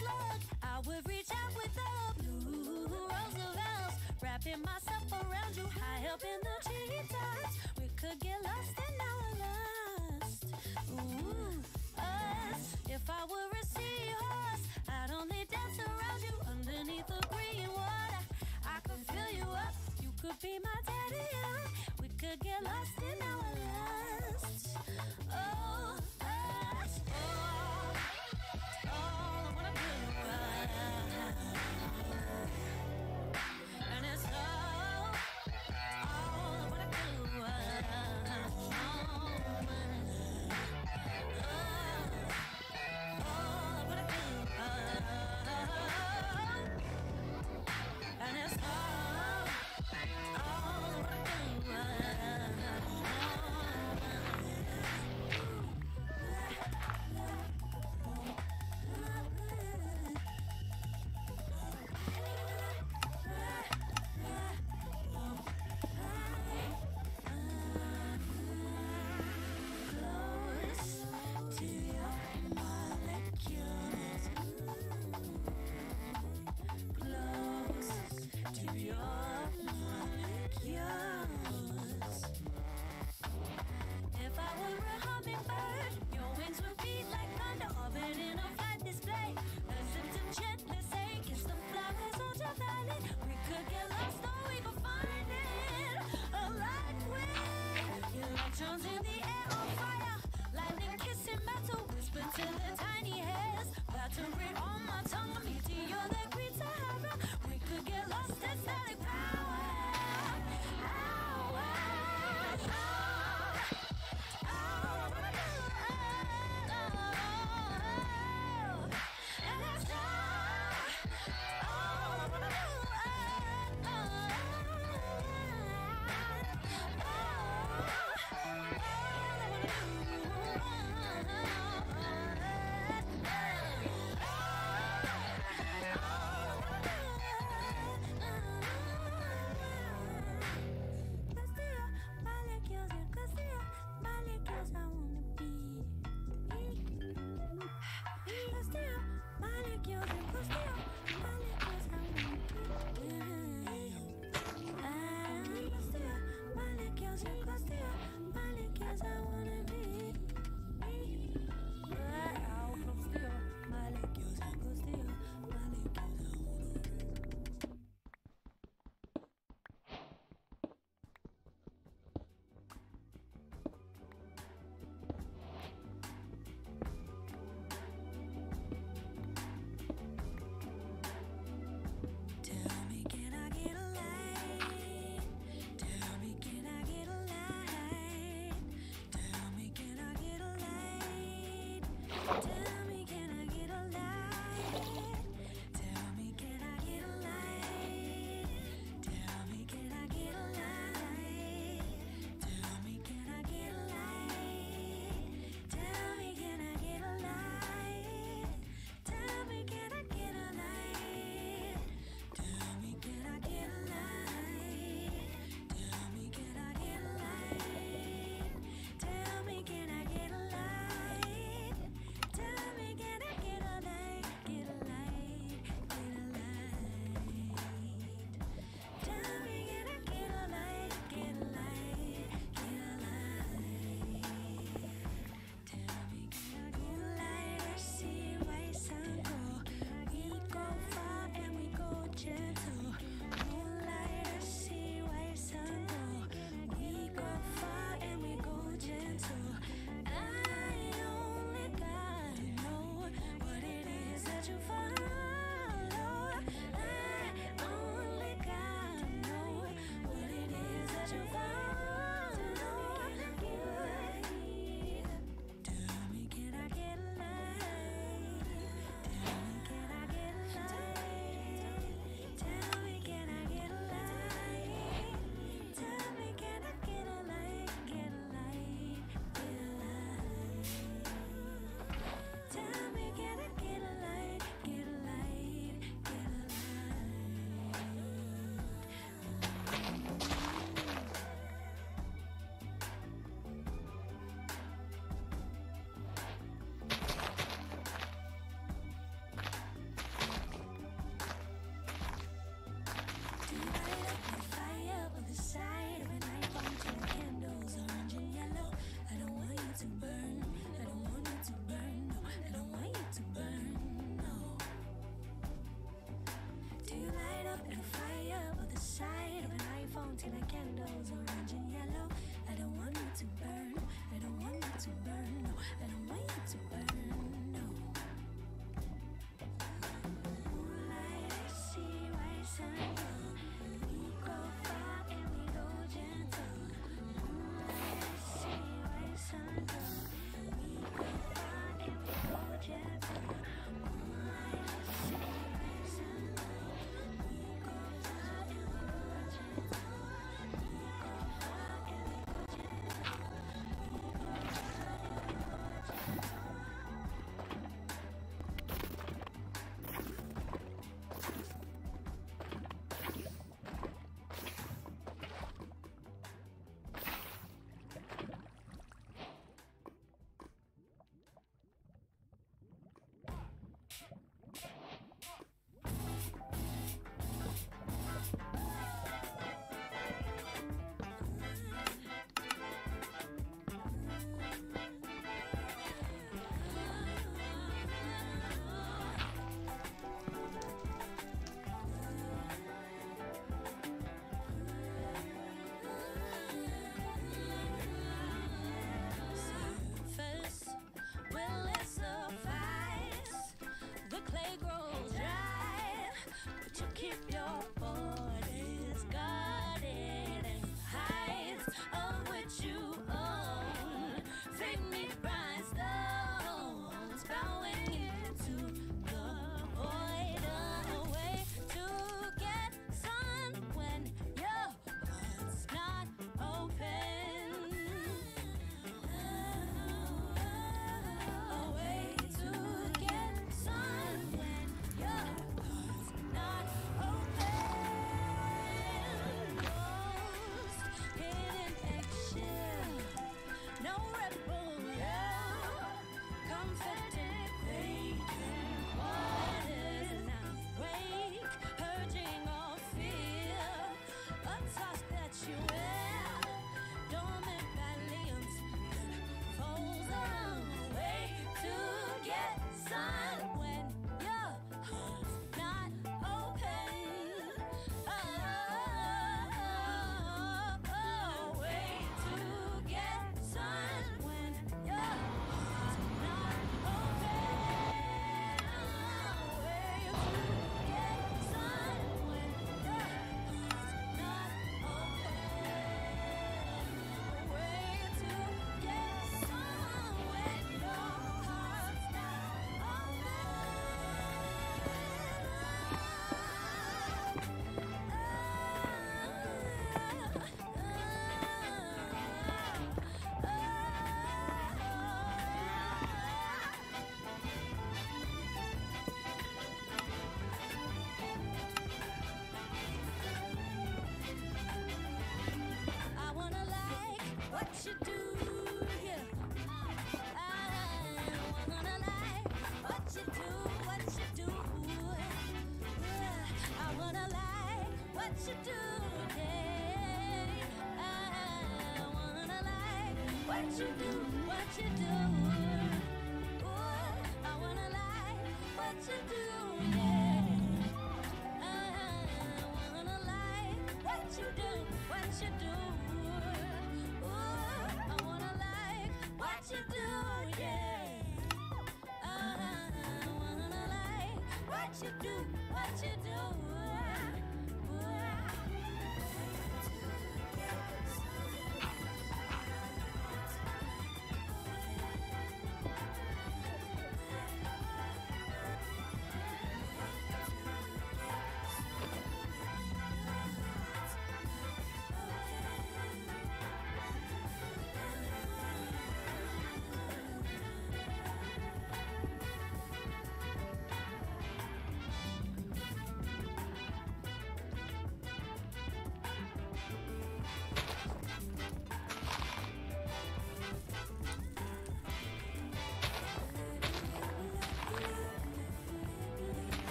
much love, I would reach out with the blue Roosevelts, wrapping myself around you high up in the treetops. We could get lost in our lust. Ooh, us. If I were a seahorse, I'd only dance around you underneath the green water. I could fill you up, you could be my daddy. We could get lost in our lust. Oh, us. Oh, all I wanna do is run. And it's all I wanna do is run. All I wanna do is run. And it's all I wanna do is run. Oh,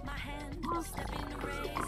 My hand must have been raised.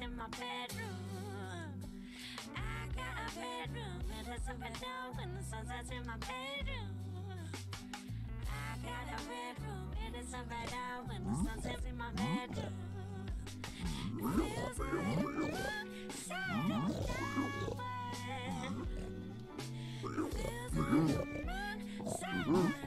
In my bedroom, I got a bedroom. It is a window when the sun sets in my bedroom. I got a bedroom. It is a window when the sun sets in my bedroom. Feels like a second flower. Feels like a second flower.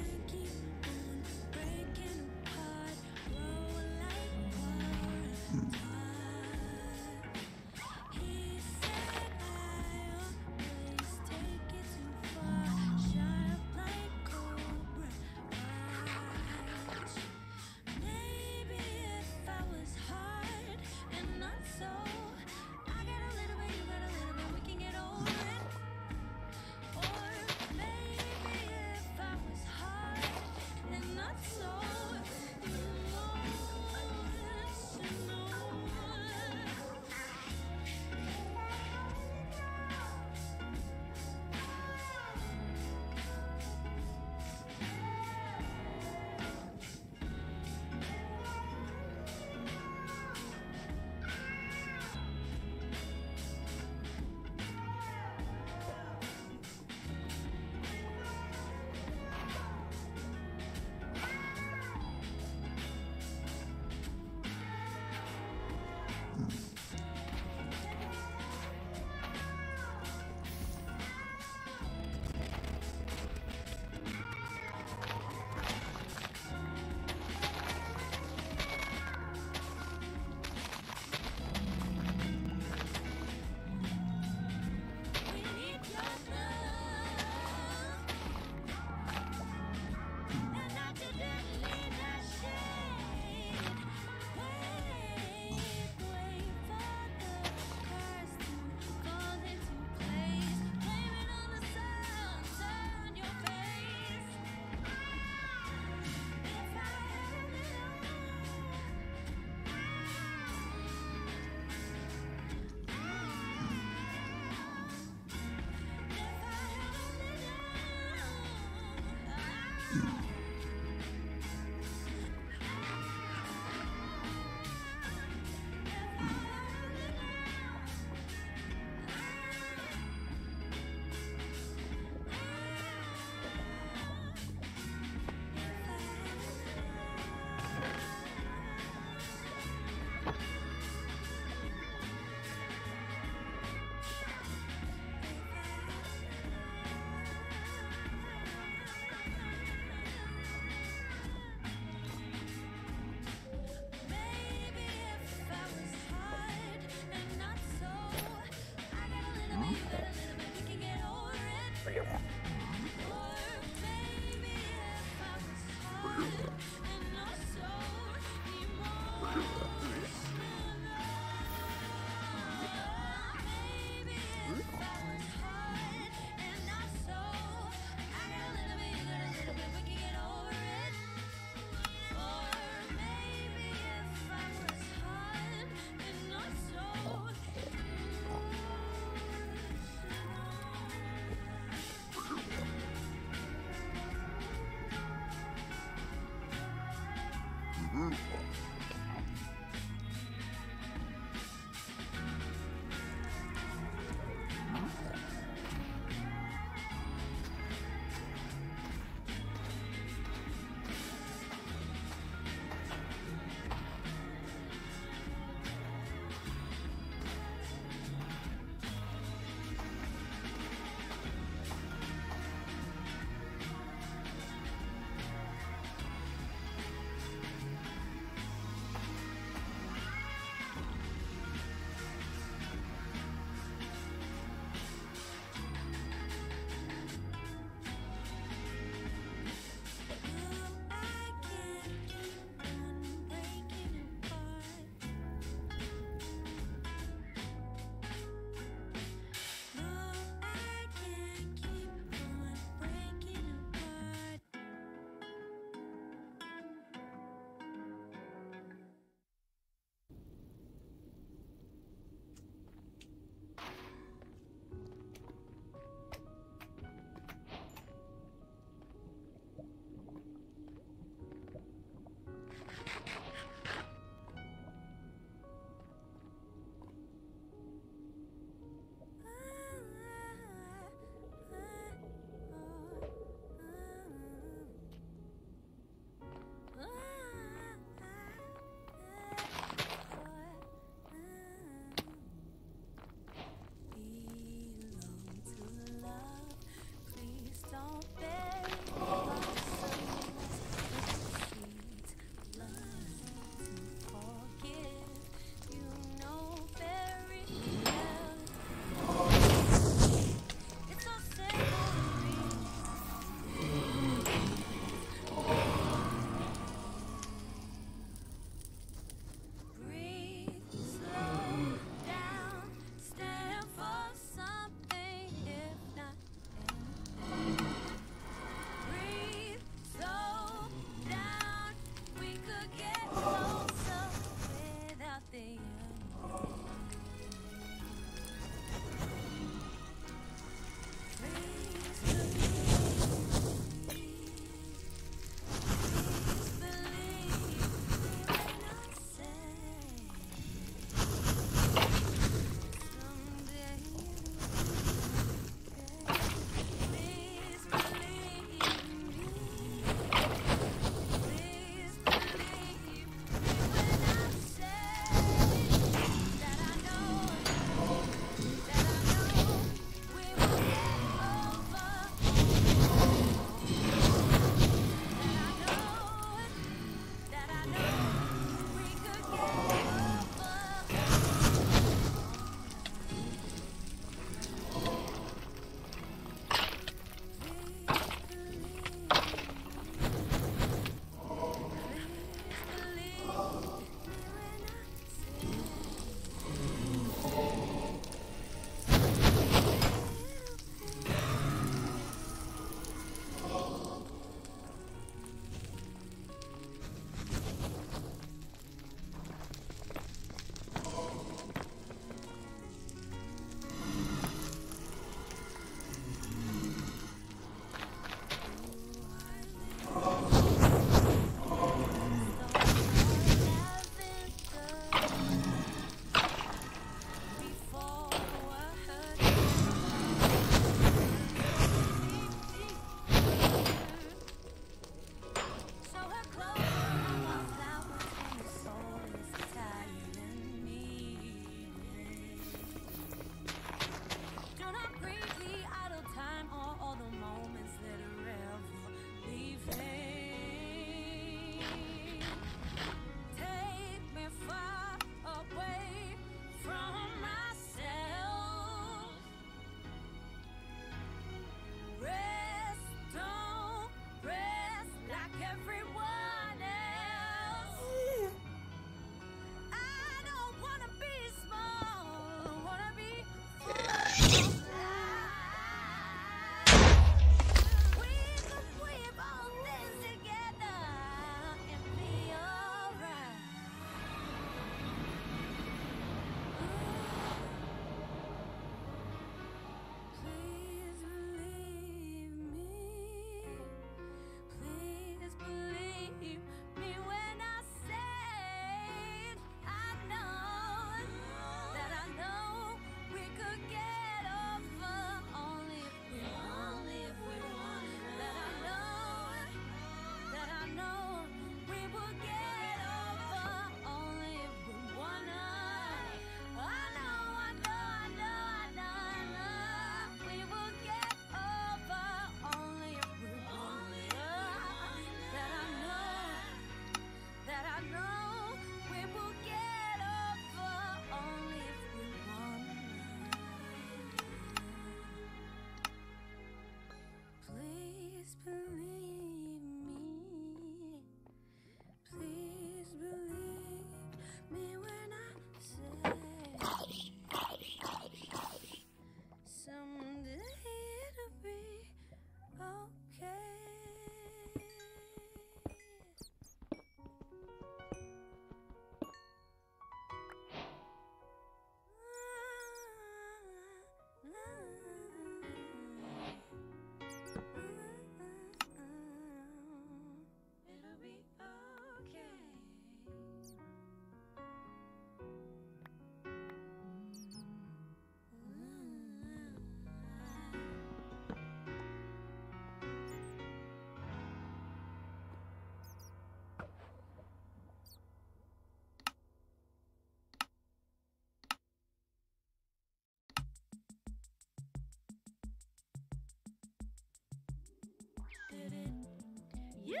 Deeper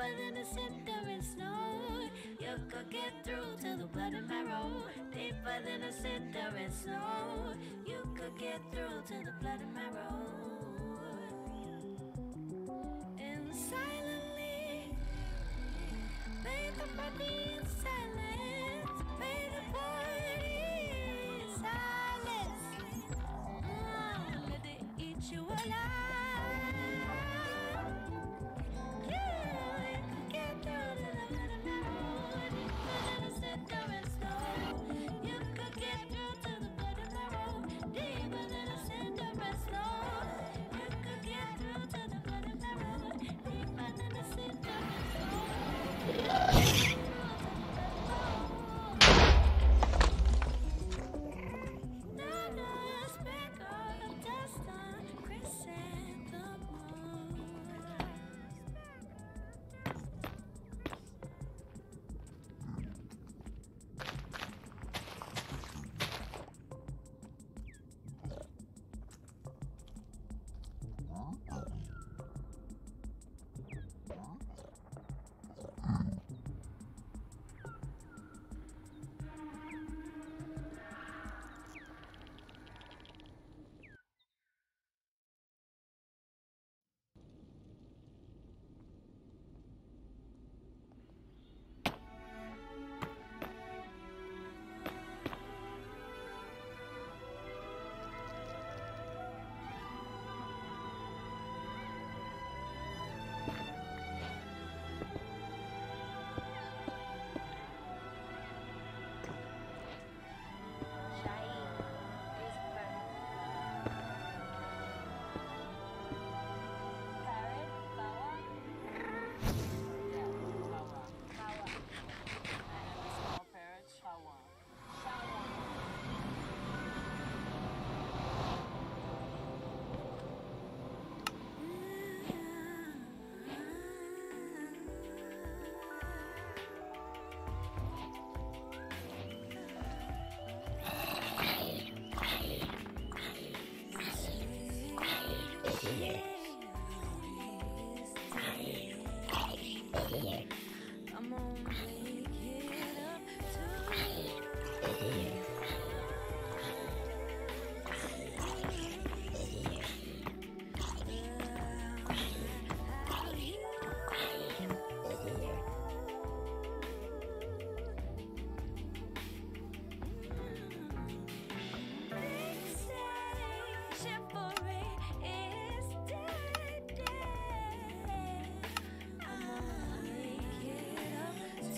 than the center in snow, you could get through to the blood and marrow. Deeper than the center in snow, you could get through to the blood and marrow. And silently, made the body in silence, made the body in silence. Let it eat you alive.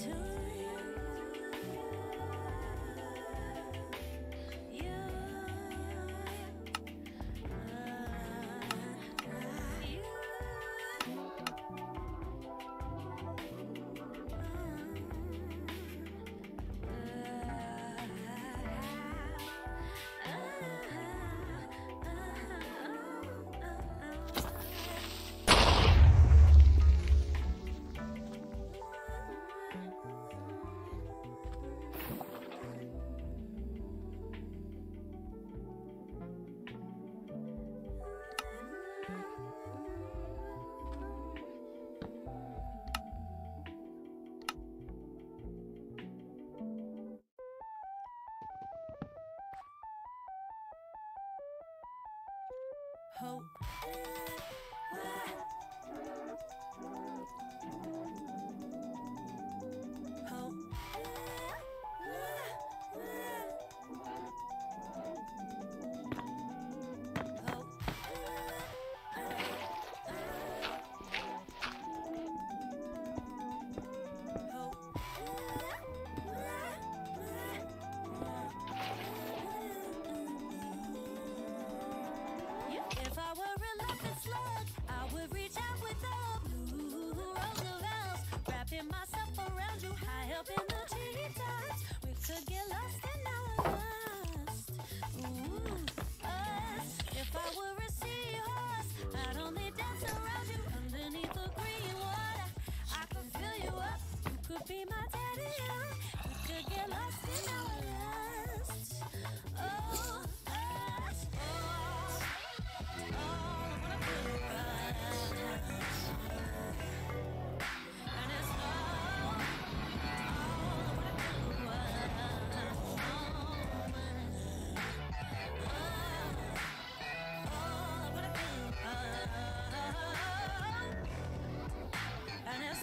Too be my daddy, I could get lost in our lust. Oh, what a good one. And it's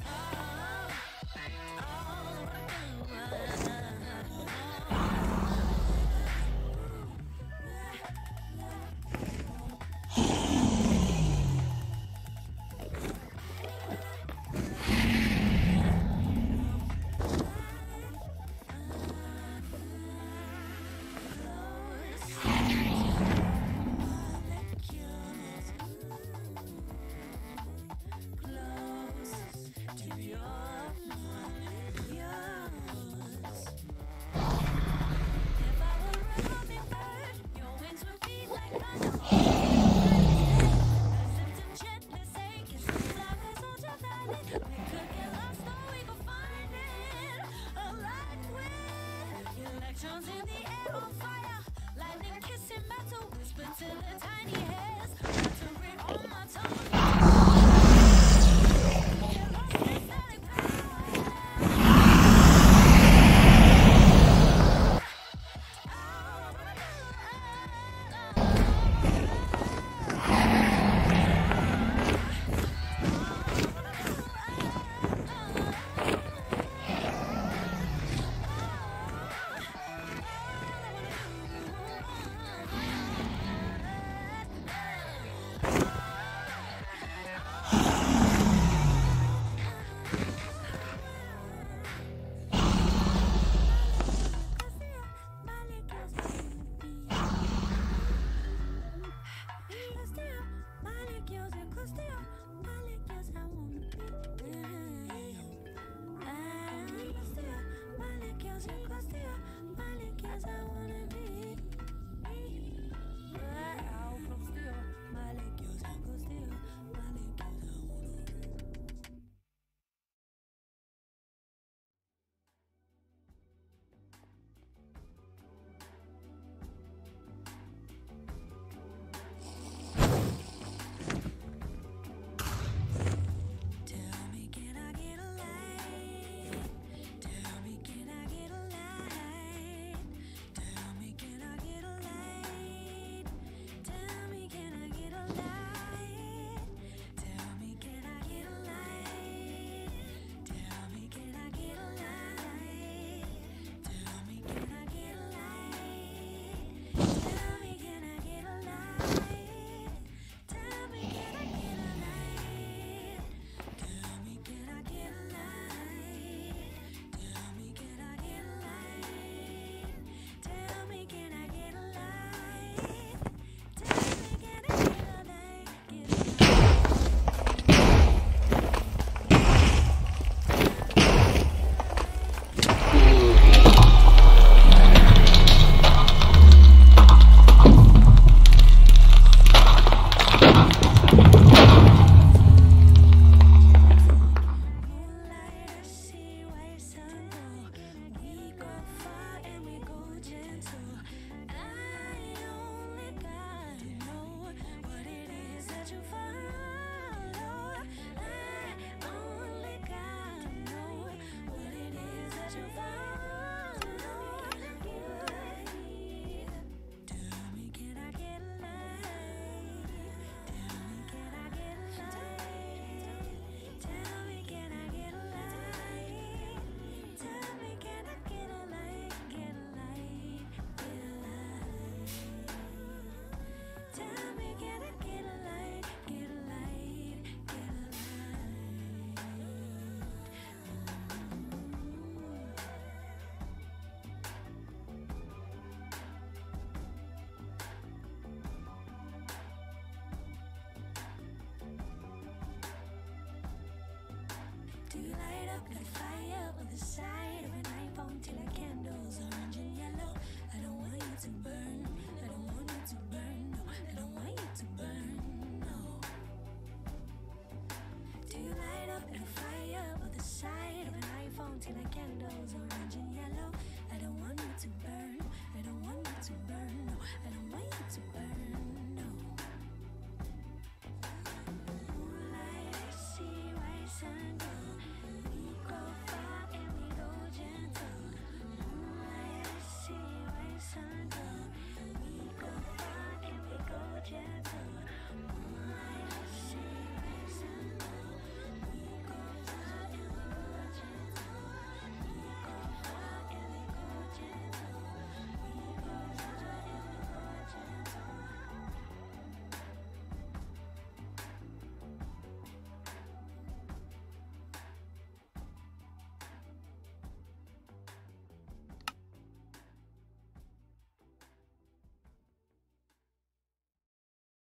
do you like